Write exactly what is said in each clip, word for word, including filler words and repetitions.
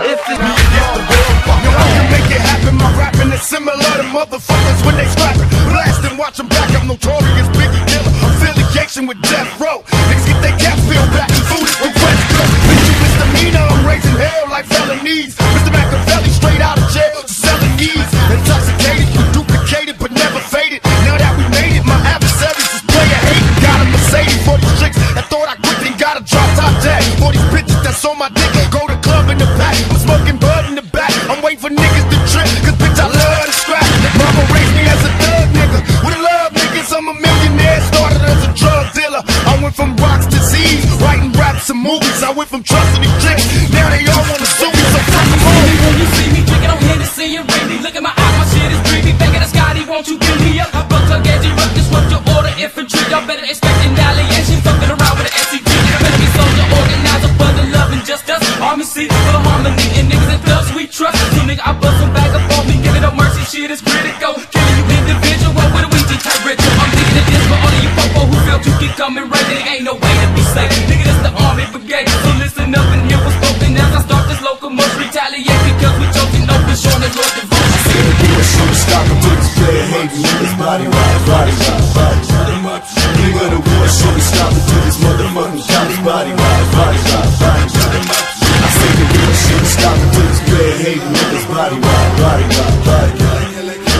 If it's now, it's the real fucker. Now I can make it happen. My rapping is similar to motherfuckers when they scrapping. Blast and watch them back. I'm notorious big killer. Affiliation with death row. Niggas get their caps peeled back. Food is request. Bitch, you misdemeanor. I'm raising hell like felonies. Mister Machiavelli straight out of jail. Just selling ease. Intoxicated, you duplicated but never faded. Now that we made it, my adversaries is player hate. Got a Mercedes for these tricks that thought I quit and got a drop top tag. For these bitches that's on my dick. Go to club in the back. I'm smoking bud in the back. I'm waiting for niggas to trip. Cause bitch, I love to scrap. Mama raised me as a thug nigga. With a love niggas, I'm a millionaire. Started as a drug dealer. I went from rocks to Z's. Writing raps and movies. I went from trusting these tricks. Now they all wanna sue me. So fuck them all. When you see me drinking, I'm here to see you really. Look at my eyes, my shit is dreamy. Back at the Scotty, won't you give me up? I broke up as you rush. Just want your order infantry. Y'all better expect annihilation. Fucking around with an S C G. Better be soldier, organizer, brother, love and just us. Army seat for harmony and niggas and thugs we trust. You nigga, I bust them back up on me. Give it up mercy, shit is critical. Killing you individual, what do we do? Type ritual. I'm thinking of this for all of you folks who felt you keep coming right. There ain't no way to be safe. Nigga, this the army brigade. So listen up and hear what's spoken as I start this local must retaliate because we choking open, showing the Lord devotion. I said you were so stuck up to this player hate. This body rise, body rise, body rise. Nigga, the war so we stop it to this motherfucking shot. This body rise, body rise, body rise. Stop it till it's bad hating niggas body wide, body wide, body wide.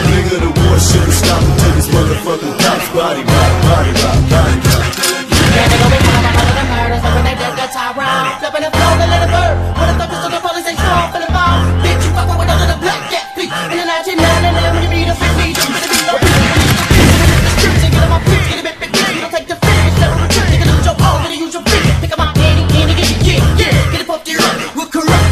Nigga, the war shit is stopping till this motherfucking cops body wide, body wide, body wide. Yeah, they gon' be proud of all the murders, and when they just got tied round, flipping and flow, they let it burn. When the fuckers on the police, they strong, feelin' bomb. Bitch, you fuckin' with another black cat, bitch. In the nineteen ninety-nine, and when you meet a bitch, you don't really be no bitch. You don't need the streets, you get on my feet, get a bit big, you don't take the fish, never retreat, nigga, lose your own, then you use your feet. Pick up my hand, and get it, get it, get it, get it off the run. We're corrupt.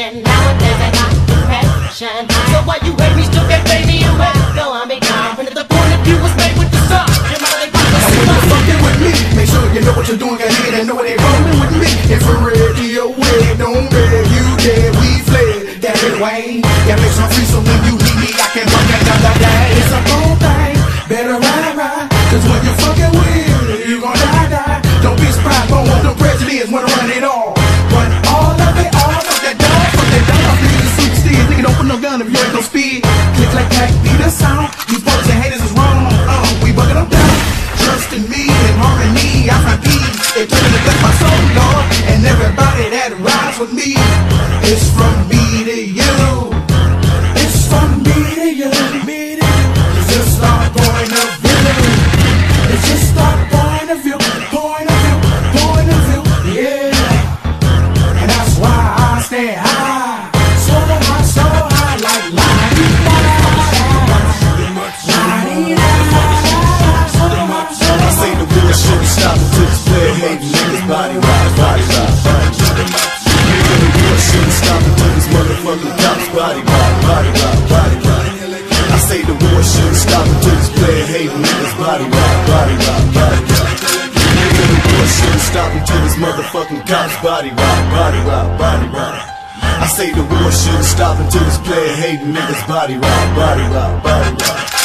Nowadays I got depression. So why you hate me, still can't fade me away. No, I'm gone. But if the point of view was made with the sun, you're my lady. When you're fucking with me, make sure you know what you're doing. I hear they know they rollin' with me. Infrared, D O A, don't beg. You dead, we fled. That ain't Wayne. That makes me free, so when you need me, I can fuck that down, down, down. It's a whole thing, better ride, ride. Cause when you're fucking with me, you gon' die, die. Don't be surprised, but what the prejudice wanna run it all. Run all of it, all of that dog. Don't put no gun if you ain't no speed. Click like that, be the sound. These bullets and haters is wrong. Uh, we bugging them down. Trust in me and harmony. I find peace. They try to bless my soul, Lord. And everybody that rides with me, it's from me to you. It's from me to you. It's just our point of view. It's just our point of view. Point of view. Point of view. Yeah. And that's why I stay high. Stop it till it's bad hating niggas body wise, body wise, body wise. Nigga, the war shouldn't stop it till this motherfucking cops body wise, body wise, body wise. I say the war shouldn't stop it till it's bad hating niggas body wise, body wise, body wise. Nigga, the war shouldn't stop it till this motherfucking cops body wise, body wise, body wise. I say the war shouldn't stop it till this player hating niggas body wise, body wise, body wise.